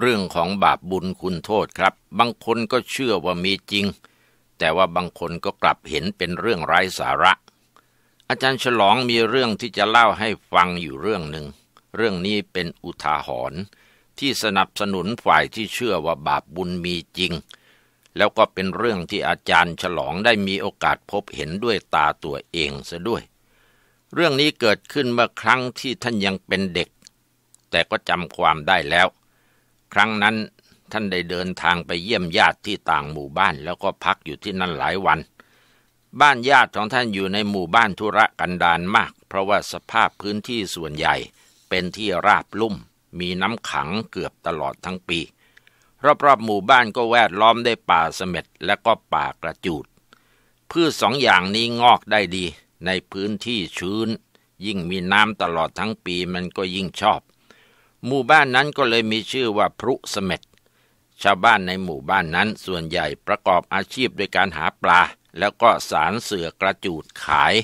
เรื่องของบาปบุญคุณโทษครับบางคนก็เชื่อว่ามีจริงแต่ว่าบางคนก็กลับเห็นเป็นเรื่องไร้สาระอาจารย์ฉลองมีเรื่องที่จะเล่าให้ฟังอยู่เรื่องหนึ่งเรื่องนี้เป็นอุทาหรณ์ที่สนับสนุนฝ่ายที่เชื่อว่าบาปบุญมีจริงแล้วก็เป็นเรื่องที่อาจารย์ฉลองได้มีโอกาสพบเห็นด้วยตาตัวเองซะด้วยเรื่องนี้เกิดขึ้นเมื่อครั้งที่ท่านยังเป็นเด็กแต่ก็จำความได้แล้วครั้งนั้นท่านได้เดินทางไปเยี่ยมญาติที่ต่างหมู่บ้านแล้วก็พักอยู่ที่นั่นหลายวันบ้านญาติของท่านอยู่ในหมู่บ้านธุรกันดารมากเพราะว่าสภาพพื้นที่ส่วนใหญ่เป็นที่ราบลุ่มมีน้ำขังเกือบตลอดทั้งปีรอบๆหมู่บ้านก็แวดล้อมได้ป่าเสม็ดและก็ป่ากระจูดพืชสองอย่างนี้งอกได้ดีในพื้นที่ชื้นยิ่งมีน้ำตลอดทั้งปีมันก็ยิ่งชอบหมู่บ้านนั้นก็เลยมีชื่อว่าพรุเสม็ดชาวบ้านในหมู่บ้านนั้นส่วนใหญ่ประกอบอาชีพโดยการหาปลาแล้วก็สารเสือกระจูดขาย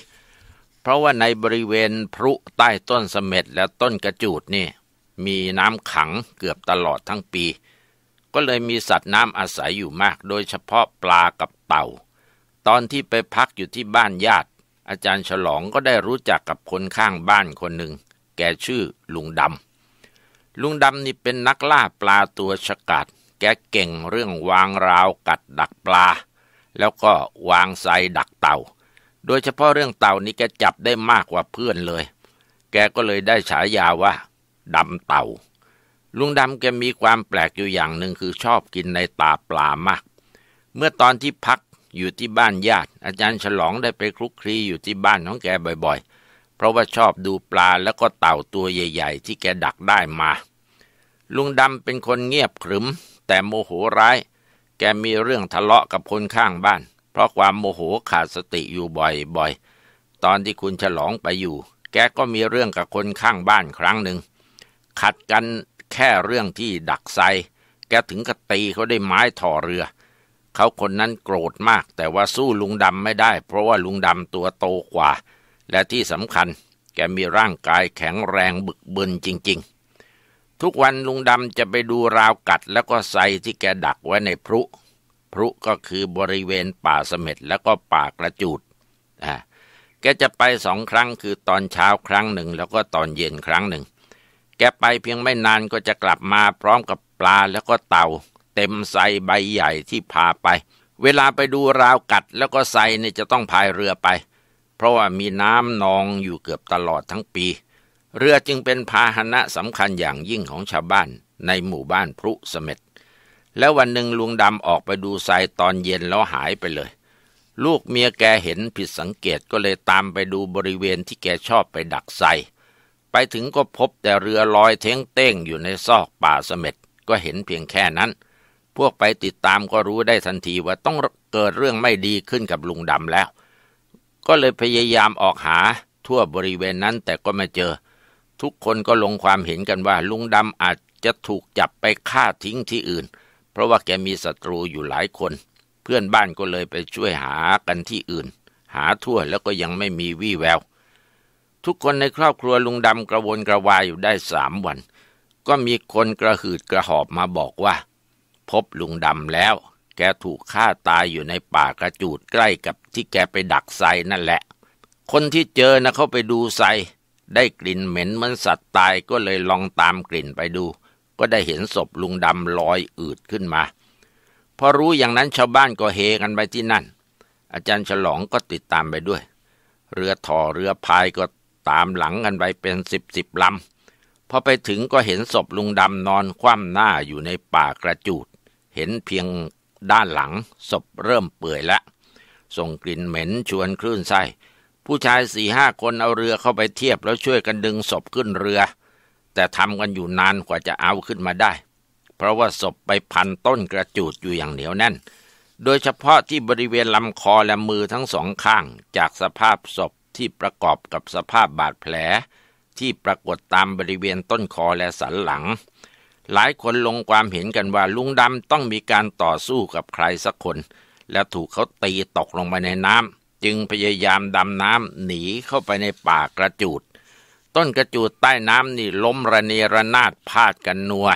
เพราะว่าในบริเวณพรุใต้ต้นเสม็ดและต้นกระจูดนี่มีน้ำขังเกือบตลอดทั้งปีก็เลยมีสัตว์น้ำอาศัยอยู่มากโดยเฉพาะปลากับเต่าตอนที่ไปพักอยู่ที่บ้านญาติอาจารย์ฉลองก็ได้รู้จักกับคนข้างบ้านคนหนึ่งแกชื่อลุงดำลุงดำนี่เป็นนักล่าปลาตัวฉกาจแกเก่งเรื่องวางราวกัดดักปลาแล้วก็วางไซดักเต่าโดยเฉพาะเรื่องเต่านี่แกจับได้มากกว่าเพื่อนเลยแกก็เลยได้ฉายาว่าดำเต่าลุงดำแกมีความแปลกอยู่อย่างหนึ่งคือชอบกินในตาปลามากเมื่อตอนที่พักอยู่ที่บ้านญาติอาจารย์ฉลองได้ไปคลุกคลีอยู่ที่บ้านของแกบ่อยๆเพราะว่าชอบดูปลาแล้วก็เต่าตัวใหญ่ๆที่แกดักได้มาลุงดำเป็นคนเงียบขรึมแต่โมโหร้ายแกมีเรื่องทะเลาะกับคนข้างบ้านเพราะความโมโหขาดสติอยู่บ่อยๆตอนที่คุณฉลองไปอยู่แกก็มีเรื่องกับคนข้างบ้านครั้งหนึ่งขัดกันแค่เรื่องที่ดักไซแกถึงกับตีเขาได้ไม้ถ่อเรือเขาคนนั้นโกรธมากแต่ว่าสู้ลุงดำไม่ได้เพราะว่าลุงดำตัวโตกว่าและที่สำคัญแกมีร่างกายแข็งแรงบึกบึนจริงๆทุกวันลุงดำจะไปดูราวกัดแล้วก็ไซที่แกดักไว้ในพรุก็คือบริเวณป่าเสม็ดแล้วก็ป่ากระจูดแกจะไปสองครั้งคือตอนเช้าครั้งหนึ่งแล้วก็ตอนเย็นครั้งหนึ่งแกไปเพียงไม่นานก็จะกลับมาพร้อมกับปลาแล้วก็เต่าเต็มไซใบใหญ่ที่พาไปเวลาไปดูราวกัดแล้วก็ไซเนี่ยจะต้องพายเรือไปเพราะว่ามีน้ำนองอยู่เกือบตลอดทั้งปีเรือจึงเป็นพาหนะสำคัญอย่างยิ่งของชาวบ้านในหมู่บ้านพรุเสม็ดแล้ววันหนึ่งลุงดำออกไปดูไซตอนเย็นแล้วหายไปเลยลูกเมียแกเห็นผิดสังเกตก็เลยตามไปดูบริเวณที่แกชอบไปดักไซไปถึงก็พบแต่เรือลอยเท้งเต้งอยู่ในซอกป่าเสม็ดก็เห็นเพียงแค่นั้นพวกไปติดตามก็รู้ได้ทันทีว่าต้องเกิดเรื่องไม่ดีขึ้นกับลุงดำแล้วก็เลยพยายามออกหาทั่วบริเวณนั้นแต่ก็ไม่เจอทุกคนก็ลงความเห็นกันว่าลุงดำอาจจะถูกจับไปฆ่าทิ้งที่อื่นเพราะว่าแกมีศัตรูอยู่หลายคนเพื่อนบ้านก็เลยไปช่วยหากันที่อื่นหาทั่วแล้วก็ยังไม่มีวี่แววทุกคนในครอบครัวลุงดำกระวนกระวายอยู่ได้3 วันก็มีคนกระหืดกระหอบมาบอกว่าพบลุงดำแล้วแกถูกฆ่าตายอยู่ในป่ากระจูดใกล้กับที่แกไปดักไซนั่นแหละคนที่เจอนะเขาไปดูไซได้กลิ่นเหม็นเหมือนสัตว์ตายก็เลยลองตามกลิ่นไปดูก็ได้เห็นศพลุงดำลอยอืดขึ้นมาพอรู้อย่างนั้นชาวบ้านก็เฮกันไปที่นั่นอาจารย์ฉลองก็ติดตามไปด้วยเรือถ่อเรือพายก็ตามหลังกันไปเป็น10 ลำพอไปถึงก็เห็นศพลุงดำนอนคว่ำหน้าอยู่ในป่ากระจูดเห็นเพียงด้านหลังศพเริ่มเปื่อยละส่งกลิ่นเหม็นชวนคลื่นไส้ผู้ชาย4-5 คนเอาเรือเข้าไปเทียบแล้วช่วยกันดึงศพขึ้นเรือแต่ทำกันอยู่นานกว่าจะเอาขึ้นมาได้เพราะว่าศพไปพันต้นกระจูดอยู่อย่างเหนียวแน่นโดยเฉพาะที่บริเวณลำคอและมือทั้ง2 ข้างจากสภาพศพที่ประกอบกับสภาพบาดแผลที่ปรากฏตามบริเวณต้นคอและสันหลังหลายคนลงความเห็นกันว่าลุงดำต้องมีการต่อสู้กับใครสักคนและถูกเขาตีตกลงไปในน้ำจึงพยายามดำน้ำหนีเข้าไปในป่ากระจูดต้นกระจูดใต้น้ำนี่ล้มระเนระนาดพาดกันนัว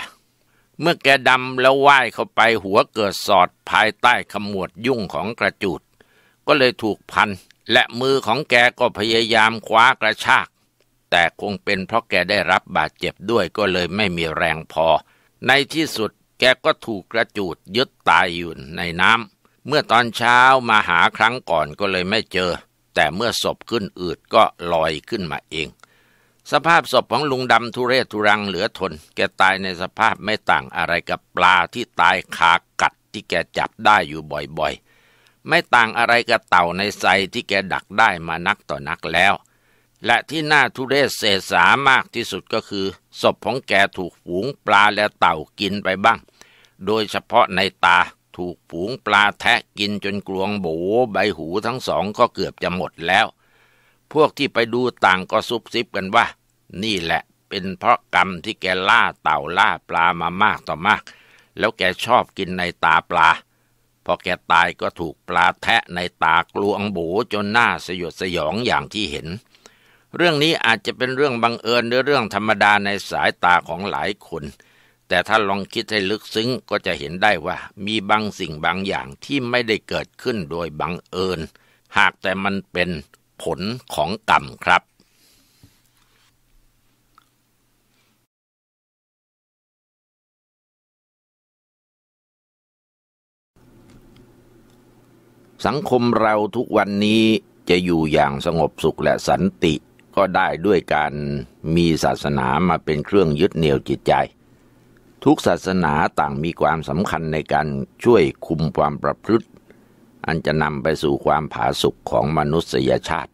เมื่อแกดำแล้วว่ายเข้าไปหัวเกิดสอดภายใต้ขมวดยุ่งของกระจูดก็เลยถูกพันและมือของแกก็พยายามคว้ากระชากแต่คงเป็นเพราะแกได้รับบาดเจ็บด้วยก็เลยไม่มีแรงพอในที่สุดแกก็ถูกกระจูดยึดตายอยู่ในน้ำเมื่อตอนเช้ามาหาครั้งก่อนก็เลยไม่เจอแต่เมื่อศพขึ้นอืดก็ลอยขึ้นมาเองสภาพศพของลุงดำทุเรศทุรังเหลือทนแกตายในสภาพไม่ต่างอะไรกับปลาที่ตายขากัดที่แกจับได้อยู่บ่อยๆไม่ต่างอะไรกับเต่าในไซที่แกดักได้มานักต่อนักแล้วและที่น่าทุเรศเสสามากที่สุดก็คือศพของแกถูกฝูงปลาและเต่ากินไปบ้างโดยเฉพาะในตาถูกฝูงปลาแทะกินจนกลวงโบใบหูทั้งสองก็เกือบจะหมดแล้วพวกที่ไปดูต่างก็ซุบซิบกันว่านี่แหละเป็นเพราะกรรมที่แกล่าเต่าล่าปลามามากต่อมากแล้วแกชอบกินในตาปลาพอแกตายก็ถูกปลาแทะในตากลวงโบจนหน้าสยดสยองอย่างที่เห็นเรื่องนี้อาจจะเป็นเรื่องบังเอิญหรือเรื่องธรรมดาในสายตาของหลายคนแต่ถ้าลองคิดให้ลึกซึ้งก็จะเห็นได้ว่ามีบางสิ่งบางอย่างที่ไม่ได้เกิดขึ้นโดยบังเอิญหากแต่มันเป็นผลของกรรมครับสังคมเราทุกวันนี้จะอยู่อย่างสงบสุขและสันติก็ได้ด้วยการมีศาสนามาเป็นเครื่องยึดเหนี่ยวจิตใจทุกศาสนาต่างมีความสำคัญในการช่วยคุมความประพฤติอันจะนำไปสู่ความผาสุกของมนุษยชาติ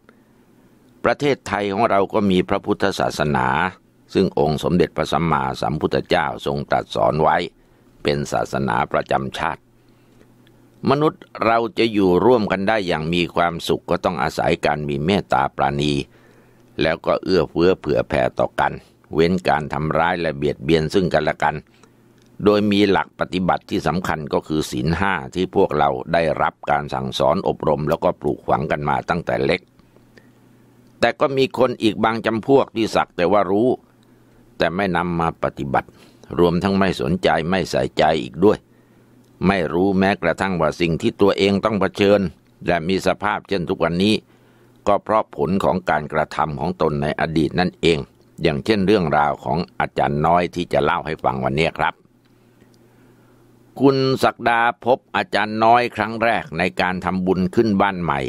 ประเทศไทยของเราก็มีพระพุทธศาสนาซึ่งองค์สมเด็จพระสัมมาสัมพุทธเจ้าทรงตรัสสอนไว้เป็นศาสนาประจำชาติมนุษย์เราจะอยู่ร่วมกันได้อย่างมีความสุขก็ต้องอาศัยการมีเมตตาปราณีแล้วก็เอื้อเฟื้อเผื่อแผ่ต่อกันเว้นการทำร้ายและเบียดเบียนซึ่งกันและกันโดยมีหลักปฏิบัติที่สำคัญก็คือศีลห้าที่พวกเราได้รับการสั่งสอนอบรมแล้วก็ปลูกฝังกันมาตั้งแต่เล็กแต่ก็มีคนอีกบางจำพวกที่สักแต่ว่ารู้แต่ไม่นำมาปฏิบัติรวมทั้งไม่สนใจไม่ใส่ใจอีกด้วยไม่รู้แม้กระทั่งว่าสิ่งที่ตัวเองต้องเผชิญและมีสภาพเช่นทุกวันนี้ก็เพราะผลของการกระทำของตนในอดีตนั่นเองอย่างเช่นเรื่องราวของอาจารย์น้อยที่จะเล่าให้ฟังวันนี้ครับคุณศักดาพบอาจารย์น้อยครั้งแรกในการทำบุญขึ้นบ้านใหม่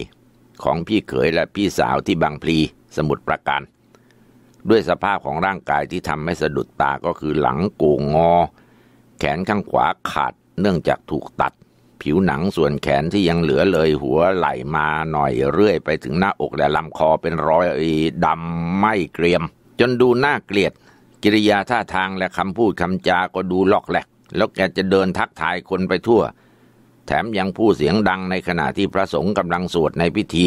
ของพี่เขยและพี่สาวที่บางพลีสมุทรปราการด้วยสภาพของร่างกายที่ทำให้สะดุดตาก็คือหลังโก่งงอแขนข้างขวาขาดเนื่องจากถูกตัดผิวหนังส่วนแขนที่ยังเหลือเลยหัวไหล่มาหน่อยเรื่อยไปถึงหน้าอกและลำคอเป็นรอยดำไหม้เกรียมจนดูน่าเกลียดกิริยาท่าทางและคำพูดคำจาก็ดูลอกแหลกแล้วแกจะเดินทักทายคนไปทั่วแถมยังพูดเสียงดังในขณะที่พระสงฆ์กำลังสวดในพิธี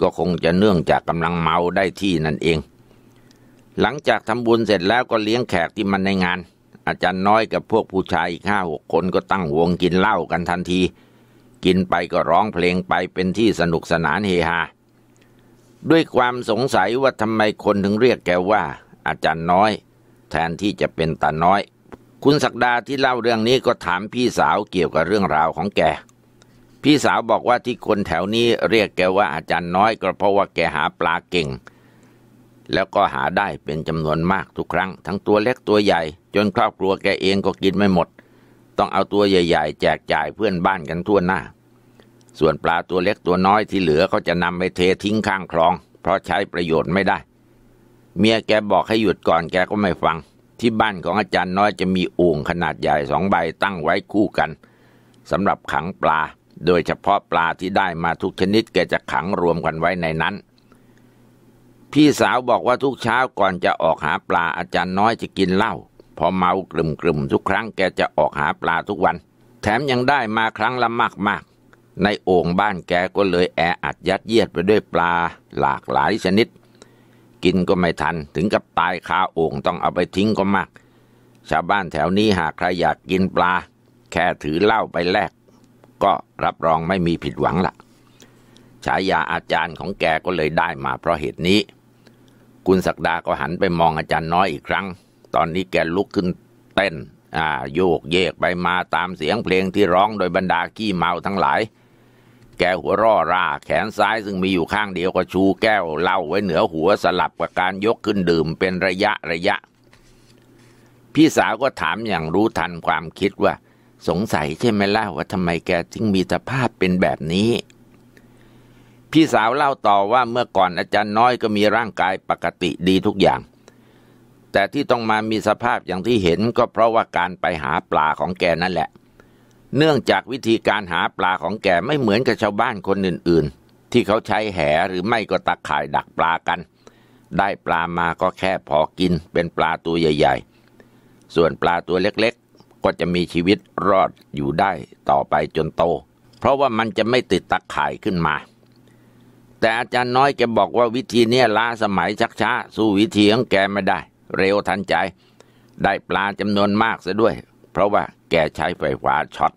ก็คงจะเนื่องจากกำลังเมาได้ที่นั่นเองหลังจากทำบุญเสร็จแล้วก็เลี้ยงแขกที่มันในงานอาจารย์น้อยกับพวกผู้ชายอีก5-6 คนก็ตั้งวงกินเหล้ากันทันทีกินไปก็ร้องเพลงไปเป็นที่สนุกสนานเฮฮาด้วยความสงสัยว่าทำไมคนถึงเรียกแกว่าอาจารย์น้อยแทนที่จะเป็นตาน้อยคุณศักดาที่เล่าเรื่องนี้ก็ถามพี่สาวเกี่ยวกับเรื่องราวของแกพี่สาวบอกว่าที่คนแถวนี้เรียกแกว่าอาจารย์น้อยก็เพราะว่าแกหาปลาเก่งแล้วก็หาได้เป็นจำนวนมากทุกครั้งทั้งตัวเล็กตัวใหญ่จนครอบครัวแกเองก็กินไม่หมดต้องเอาตัวใหญ่ๆแจกจ่ายเพื่อนบ้านกันทั่วหน้าส่วนปลาตัวเล็กตัวน้อยที่เหลือเขาจะนำไปเททิ้งข้างคลองเพราะใช้ประโยชน์ไม่ได้เมียแกบอกให้หยุดก่อนแกก็ไม่ฟังที่บ้านของอาจารย์น้อยจะมีโอ่งขนาดใหญ่2 ใบตั้งไว้คู่กันสำหรับขังปลาโดยเฉพาะปลาที่ได้มาทุกชนิดแกจะขังรวมกันไว้ในนั้นพี่สาวบอกว่าทุกเช้าก่อนจะออกหาปลาอาจารย์น้อยจะกินเหล้าพอเมากลุ่มๆทุกครั้งแกจะออกหาปลาทุกวันแถมยังได้มาครั้งละมากๆในโอ่งบ้านแกก็เลยแออัดยัดเยียดไปด้วยปลาหลากหลายชนิดกินก็ไม่ทันถึงกับตายคาโอ่งต้องเอาไปทิ้งก็มากชาวบ้านแถวนี้หากใครอยากกินปลาแค่ถือเหล้าไปแลกก็รับรองไม่มีผิดหวังละฉายาอาจารย์ของแกก็เลยได้มาเพราะเหตุนี้คุณศักดาก็หันไปมองอาจารย์น้อยอีกครั้งตอนนี้แกลุกขึ้นเต้น โยกเยกไปมาตามเสียงเพลงที่ร้องโดยบรรดาขี้เมาทั้งหลายแกหัวร่อราแขนซ้ายซึ่งมีอยู่ข้างเดียวก็ชูแก้วเหล้าไว้เหนือหัวสลับกับการยกขึ้นดื่มเป็นระยะพี่สาวก็ถามอย่างรู้ทันความคิดว่าสงสัยใช่ไหมล่ะว่าทำไมแกจึงมีสภาพเป็นแบบนี้พี่สาวเล่าต่อว่าเมื่อก่อนอาจารย์น้อยก็มีร่างกายปกติดีทุกอย่างแต่ที่ต้องมามีสภาพอย่างที่เห็นก็เพราะว่าการไปหาปลาของแกนั่นแหละเนื่องจากวิธีการหาปลาของแกไม่เหมือนกับชาวบ้านคนอื่นๆที่เขาใช้แหหรือไม่ก็ตะข่ายดักปลากันได้ปลามาก็แค่พอกินเป็นปลาตัวใหญ่ๆส่วนปลาตัวเล็กๆก็จะมีชีวิตรอดอยู่ได้ต่อไปจนโตเพราะว่ามันจะไม่ติดตะข่ายขึ้นมาแต่อาจารย์น้อยแกบอกว่าวิธีนี้ล้าสมัยชักช้าสู้วิธีของแกไม่ได้เร็วทันใจได้ปลาจำนวนมากซะด้วยเพราะว่าแกใช้ไฟฟ้าช็อต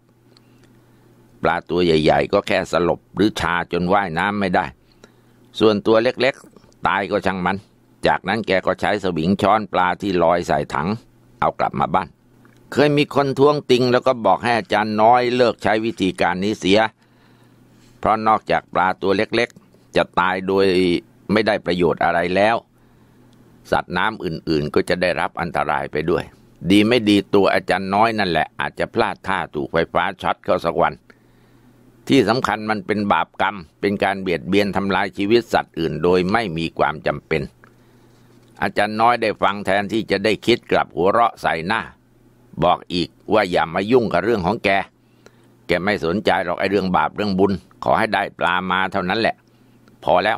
ปลาตัวใหญ่ๆก็แค่สลบหรือชาจนว่ายน้ำไม่ได้ส่วนตัวเล็กๆตายก็ช่างมันจากนั้นแกก็ใช้สวิงช้อนปลาที่ลอยใส่ถังเอากลับมาบ้านเคยมีคนท้วงติงแล้วก็บอกให้อาจารย์น้อยเลิกใช้วิธีการนี้เสียเพราะนอกจากปลาตัวเล็กๆจะตายโดยไม่ได้ประโยชน์อะไรแล้วสัตว์น้ำอื่นๆก็จะได้รับอันตรายไปด้วยดีไม่ดีตัวอาจารย์น้อยนั่นแหละอาจจะพลาดท่าถูกไฟฟ้าช็อตเข้าสักวันที่สำคัญมันเป็นบาปกรรมเป็นการเบียดเบียนทำลายชีวิตสัตว์อื่นโดยไม่มีความจำเป็นอาจารย์น้อยได้ฟังแทนที่จะได้คิดกลับหัวเราะใส่หน้าบอกอีกว่าอย่ามายุ่งกับเรื่องของแกไม่สนใจหรอกไอ้เรื่องบาปเรื่องบุญขอให้ได้ปลามาเท่านั้นแหละพอแล้ว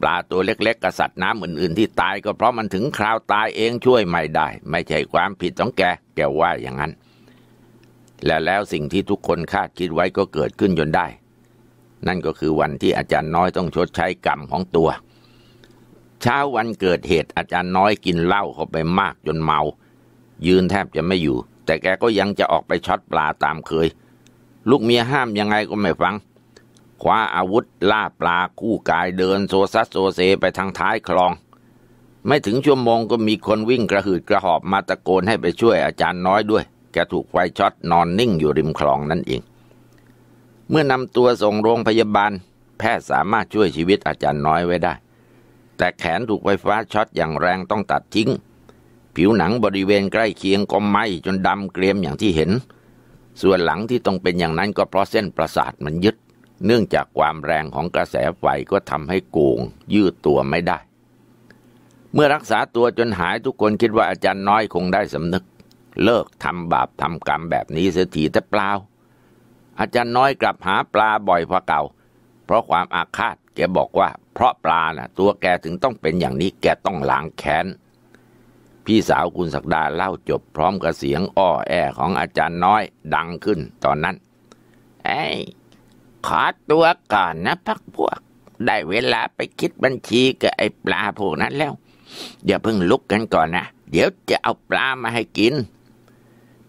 ปลาตัวเล็กๆกับสัตว์น้ำอื่นๆที่ตายก็เพราะมันถึงคราวตายเองช่วยไม่ได้ไม่ใช่ความผิดของแกว่าอย่างนั้นแล้วสิ่งที่ทุกคนคาดคิดไว้ก็เกิดขึ้นจนได้นั่นก็คือวันที่อาจารย์น้อยต้องชดใช้กรรมของตัวเช้าวันเกิดเหตุอาจารย์น้อยกินเหล้าเข้าไปมากจนเมายืนแทบจะไม่อยู่แต่แกก็ยังจะออกไปช็อตปลาตามเคยลูกเมียห้ามยังไงก็ไม่ฟังคว้าอาวุธล่าปลาคู่กายเดินโซซัดโซเซไปทางท้ายคลองไม่ถึงชั่วโมงก็มีคนวิ่งกระหืดกระหอบมาตะโกนให้ไปช่วยอาจารย์น้อยด้วยแกถูกไฟช็อตนอนนิ่งอยู่ริมคลองนั่นเองเมื่อนำตัวส่งโรงพยาบาลแพทย์สามารถช่วยชีวิตอาจารย์น้อยไว้ได้แต่แขนถูกไฟฟ้าช็อตอย่างแรงต้องตัดทิ้งผิวหนังบริเวณใกล้เคียงก็ไหม้จนดำเกรียมอย่างที่เห็นส่วนหลังที่ต้องเป็นอย่างนั้นก็เพราะเส้นประสาทมันยึดเนื่องจากความแรงของกระแสไฟก็ทำให้โก่งยืดตัวไม่ได้เมื่อรักษาตัวจนหายทุกคนคิดว่าอาจารย์น้อยคงได้สำนึกเลิกทำบาปทำกรรมแบบนี้เสียทีแต่เปล่าอาจารย์น้อยกลับหาปลาบ่อยกว่าเก่าเพราะความอาฆาตแกบอกว่าเพราะปลาน่ะตัวแกถึงต้องเป็นอย่างนี้แกต้องล้างแค้นพี่สาวคุณศักดาเล่าจบพร้อมกับเสียงอ้อแอของอาจารย์น้อยดังขึ้นตอนนั้นเอ้ยขอตัวก่อนนะพักพวกได้เวลาไปคิดบัญชีกับไอ้ปลาพวกนั้นแล้วอย่าเพิ่งลุกกันก่อนนะเดี๋ยวจะเอาปลามาให้กิน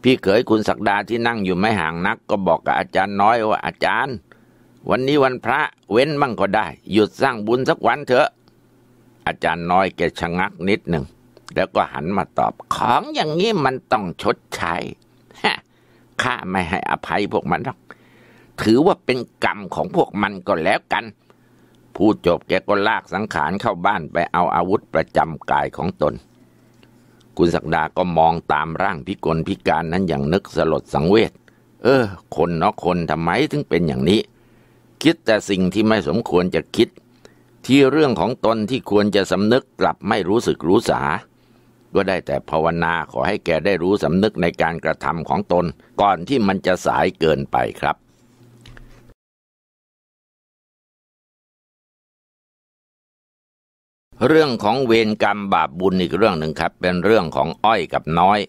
พี่เขยคุณศักดาที่นั่งอยู่ไม่ห่างนักก็บอกกับอาจารย์น้อยว่าอาจารย์วันนี้วันพระเว้นบ้างก็ได้หยุดสร้างบุญสักวันเถอะอาจารย์น้อยแกชะงักนิดหนึ่งแล้วก็หันมาตอบของอย่างนี้มันต้องชดใช้ข้าไม่ให้อภัยพวกมันหรอกถือว่าเป็นกรรมของพวกมันก็แล้วกันพูดจบแกก็ลากสังขารเข้าบ้านไปเอาอาวุธประจำกายของตนคุณศักดาก็มองตามร่างพิกลพิการนั้นอย่างนึกสลดสังเวชคนเนาะคนทำไมถึงเป็นอย่างนี้คิดแต่สิ่งที่ไม่สมควรจะคิดที่เรื่องของตนที่ควรจะสำนึกกลับไม่รู้สึกรู้สาก็ได้แต่ภาวนาขอให้แกได้รู้สำนึกในการกระทำของตนก่อนที่มันจะสายเกินไปครับเรื่องของเวรกรรมบาปบุญอีกเรื่องหนึ่งครับเป็นเรื่องของอ้อยกับน้อย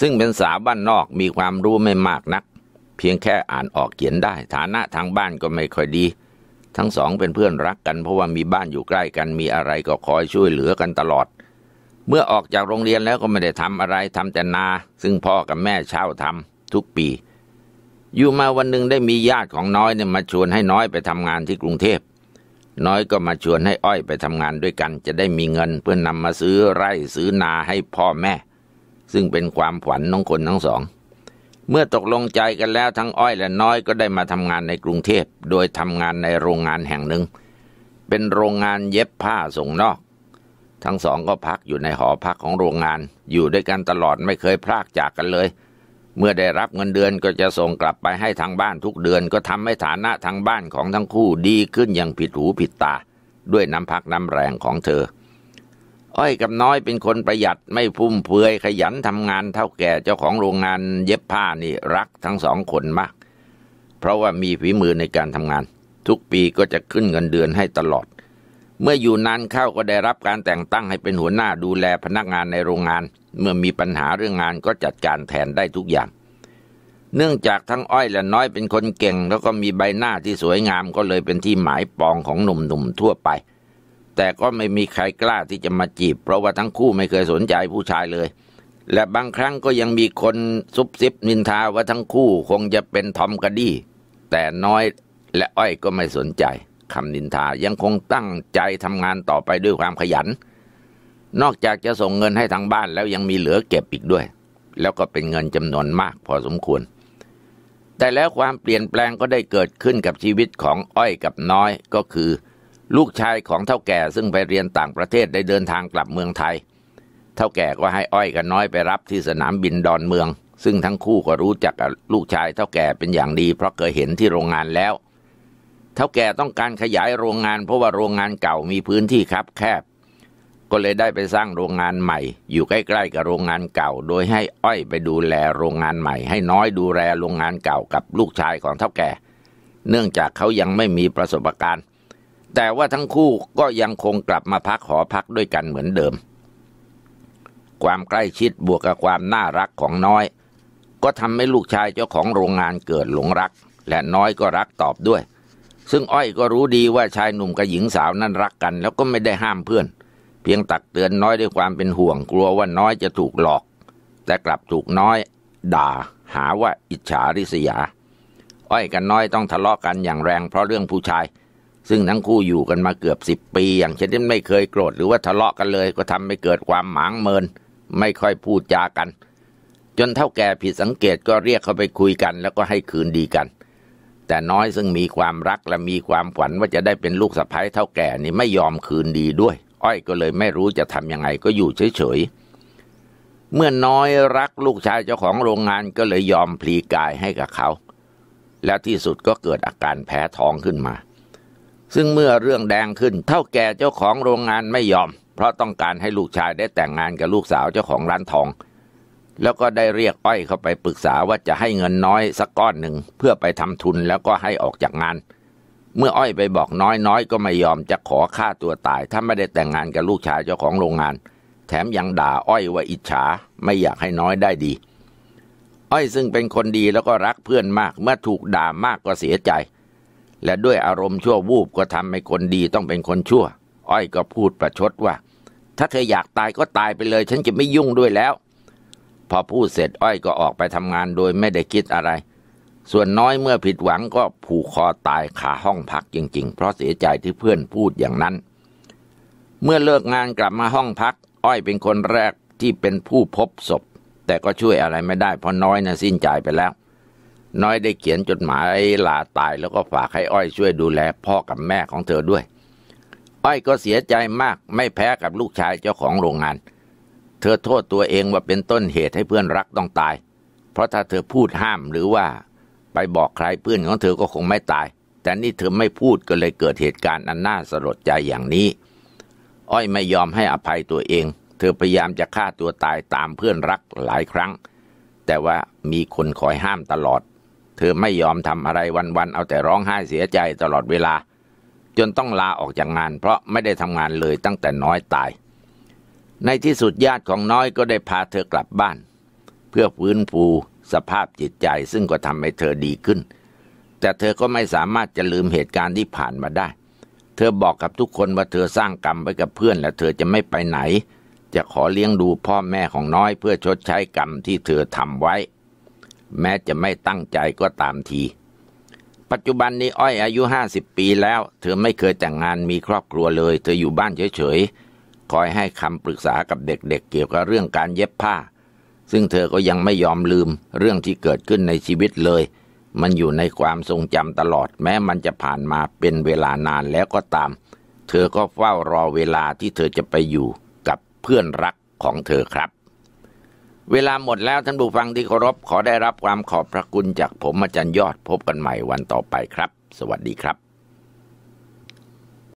ซึ่งเป็นสาวบ้านนอกมีความรู้ไม่มากนักเพียงแค่อ่านออกเขียนได้ฐานะทางบ้านก็ไม่ค่อยดีทั้งสองเป็นเพื่อนรักกันเพราะว่ามีบ้านอยู่ใกล้กันมีอะไรก็คอยช่วยเหลือกันตลอดเมื่อออกจากโรงเรียนแล้วก็ไม่ได้ทำอะไรทำแต่นาซึ่งพ่อกับแม่เช่าทำทุกปีอยู่มาวันหนึ่งได้มีญาติของน้อยเนี่ยมาชวนให้น้อยไปทำงานที่กรุงเทพน้อยก็มาชวนให้อ้อยไปทำงานด้วยกันจะได้มีเงินเพื่อนำมาซื้อไร่ซื้อนาให้พ่อแม่ ซึ่งเป็นความฝันของคนทั้งสองเมื่อตกลงใจกันแล้วทั้งอ้อยและน้อยก็ได้มาทำงานในกรุงเทพโดยทำงานในโรงงานแห่งหนึ่งเป็นโรงงานเย็บผ้าส่งนอกทั้งสองก็พักอยู่ในหอพักของโรงงานอยู่ด้วยกันตลอดไม่เคยพลากจากกันเลยเมื่อได้รับเงินเดือนก็จะส่งกลับไปให้ทางบ้านทุกเดือนก็ทำให้ฐานะทางบ้านของทั้งคู่ดีขึ้นอย่างผิดหูผิดตาด้วยน้ำพักน้ำแรงของเธออ้อยกับน้อยเป็นคนประหยัดไม่ฟุ่มเฟือยขยันทำงานเท่าแก่เจ้าของโรงงานเย็บผ้านี่รักทั้งสองคนมากเพราะว่ามีฝีมือในการทำงานทุกปีก็จะขึ้นเงินเดือนให้ตลอดเมื่ออยู่นานเข้าก็ได้รับการแต่งตั้งให้เป็นหัวหน้าดูแลพนักงานในโรงงานเมื่อมีปัญหาเรื่องงานก็จัดการแทนได้ทุกอย่างเนื่องจากทั้งอ้อยและน้อยเป็นคนเก่งแล้วก็มีใบหน้าที่สวยงามก็เลยเป็นที่หมายปองของหนุ่มๆทั่วไปแต่ก็ไม่มีใครกล้าที่จะมาจีบเพราะว่าทั้งคู่ไม่เคยสนใจผู้ชายเลยและบางครั้งก็ยังมีคนซุบซิบนินทาว่าทั้งคู่คงจะเป็นทอมกระดี้แต่น้อยและอ้อยก็ไม่สนใจคำนินทายังคงตั้งใจทำงานต่อไปด้วยความขยันนอกจากจะส่งเงินให้ทางบ้านแล้วยังมีเหลือเก็บอีกด้วยแล้วก็เป็นเงินจำนวนมากพอสมควรแต่แล้วความเปลี่ยนแปลงก็ได้เกิดขึ้นกับชีวิตของอ้อยกับน้อยก็คือลูกชายของเฒ่าแก่ซึ่งไปเรียนต่างประเทศได้เดินทางกลับเมืองไทยเฒ่าแก่ก็ให้อ้อยกับน้อยไปรับที่สนามบินดอนเมืองซึ่งทั้งคู่ก็รู้จักกับลูกชายเฒ่าแก่เป็นอย่างดีเพราะเคยเห็นที่โรงงานแล้วเฒ่าแก่ต้องการขยายโรงงานเพราะว่าโรงงานเก่ามีพื้นที่คับแคบก็เลยได้ไปสร้างโรงงานใหม่อยู่ใกล้ๆกับโรงงานเก่าโดยให้อ้อยไปดูแลโรงงานใหม่ให้น้อยดูแลโรงงานเก่ากับลูกชายของเฒ่าแก่เนื่องจากเขายังไม่มีประสบการณ์แต่ว่าทั้งคู่ก็ยังคงกลับมาพักหอพักด้วยกันเหมือนเดิมความใกล้ชิดบวกกับความน่ารักของน้อยก็ทำให้ลูกชายเจ้าของโรงงานเกิดหลงรักและน้อยก็รักตอบด้วยซึ่งอ้อยก็รู้ดีว่าชายหนุ่มกับหญิงสาวนั้นรักกันแล้วก็ไม่ได้ห้ามเพื่อนเพียงตักเตือนน้อยด้วยความเป็นห่วงกลัวว่าน้อยจะถูกหลอกแต่กลับถูกน้อยด่าหาว่าอิจฉาริษยาอ้อยกับน้อยต้องทะเลาะกันอย่างแรงเพราะเรื่องผู้ชายซึ่งทั้งคู่อยู่กันมาเกือบ10ปีอย่างเช่นที่ไม่เคยโกรธหรือว่าทะเลาะกันเลยก็ทำให้เกิดความหมางเมินไม่ค่อยพูดจากันจนเฒ่าแก่ผิดสังเกตก็เรียกเขาไปคุยกันแล้วก็ให้คืนดีกันแต่น้อยซึ่งมีความรักและมีความฝันว่าจะได้เป็นลูกสะใภ้เฒ่าแก่นี่ไม่ยอมคืนดีด้วยอ้อยก็เลยไม่รู้จะทำยังไงก็อยู่เฉยๆเมื่อน้อยรักลูกชายเจ้าของโรงงานก็เลยยอมพลีกายให้กับเขาแล้วที่สุดก็เกิดอาการแพ้ท้องขึ้นมาซึ่งเมื่อเรื่องแดงขึ้นเฒ่าแก่เจ้าของโรงงานไม่ยอมเพราะต้องการให้ลูกชายได้แต่งงานกับลูกสาวเจ้าของร้านทองแล้วก็ได้เรียกอ้อยเข้าไปปรึกษาว่าจะให้เงินน้อยสักก้อนหนึ่งเพื่อไปทำทุนแล้วก็ให้ออกจากงานเมื่ออ้อยไปบอกน้อยก็ไม่ยอมจะขอฆ่าตัวตายถ้าไม่ได้แต่งงานกับลูกชายเจ้าของโรงงานแถมยังด่าอ้อยว่าอิจฉาไม่อยากให้น้อยได้ดีอ้อยซึ่งเป็นคนดีแล้วก็รักเพื่อนมากเมื่อถูกด่ามากก็เสียใจและด้วยอารมณ์ชั่ววูบก็ทำให้คนดีต้องเป็นคนชั่วอ้อยก็พูดประชดว่าถ้าเธออยากตายก็ตายไปเลยฉันจะไม่ยุ่งด้วยแล้วพอพูดเสร็จอ้อยก็ออกไปทำงานโดยไม่ได้คิดอะไรส่วนน้อยเมื่อผิดหวังก็ผูกคอตายคาห้องพักจริงๆเพราะเสียใจที่เพื่อนพูดอย่างนั้นเมื่อเลิกงานกลับมาห้องพักอ้อยเป็นคนแรกที่เป็นผู้พบศพแต่ก็ช่วยอะไรไม่ได้เพราะน้อยน่ะสิ้นใจไปแล้วน้อยได้เขียนจดหมายลาตายแล้วก็ฝากให้อ้อยช่วยดูแลพ่อกับแม่ของเธอด้วยอ้อยก็เสียใจมากไม่แพ้กับลูกชายเจ้าของโรงงานเธอโทษตัวเองว่าเป็นต้นเหตุให้เพื่อนรักต้องตายเพราะถ้าเธอพูดห้ามหรือว่าไปบอกใครเพื่อนของเธอก็คงไม่ตายแต่นี่เธอไม่พูดก็เลยเกิดเหตุการณ์อันน่าสลดใจอย่างนี้อ้อยไม่ยอมให้อภัยตัวเองเธอพยายามจะฆ่าตัวตายตามเพื่อนรักหลายครั้งแต่ว่ามีคนคอยห้ามตลอดเธอไม่ยอมทำอะไรวันๆเอาแต่ร้องไห้เสียใจตลอดเวลาจนต้องลาออกจากงานเพราะไม่ได้ทำงานเลยตั้งแต่น้อยตายในที่สุดญาติของน้อยก็ได้พาเธอกลับบ้านเพื่อฟื้นฟูสภาพจิตใจซึ่งก็ทำให้เธอดีขึ้นแต่เธอก็ไม่สามารถจะลืมเหตุการณ์ที่ผ่านมาได้เธอบอกกับทุกคนว่าเธอสร้างกรรมไว้กับเพื่อนและเธอจะไม่ไปไหนจะขอเลี้ยงดูพ่อแม่ของน้อยเพื่อชดใช้กรรมที่เธอทำไว้แม้จะไม่ตั้งใจก็ตามทีปัจจุบันนี้อ้อยอายุ50ปีแล้วเธอไม่เคยแต่งงานมีครอบครัวเลยเธออยู่บ้านเฉยๆคอยให้คำปรึกษากับเด็กๆ เกี่ยวกับเรื่องการเย็บผ้า ซึ่งเธอก็ยังไม่ยอมลืมเรื่องที่เกิดขึ้นในชีวิตเลยมันอยู่ในความทรงจำตลอดแม้มันจะผ่านมาเป็นเวลานานแล้วก็ตามเธอก็เฝ้ารอเวลาที่เธอจะไปอยู่กับเพื่อนรักของเธอครับเวลาหมดแล้วท่านผู้ฟังที่เคารพขอได้รับความขอบพระคุณจากผมอาจารย์ยอดพบกันใหม่วันต่อไปครับสวัสดีครับ